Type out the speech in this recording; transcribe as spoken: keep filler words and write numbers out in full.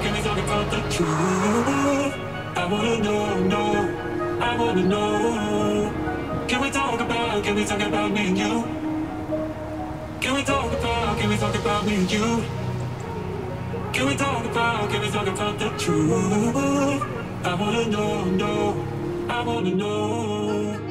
Can we talk about the truth? I wanna know, know, I wanna know. Can we talk about, can we talk about me and you? Can we talk about, can we talk about me and you? Can we talk about, can we talk about the truth? I wanna know, know, I wanna know.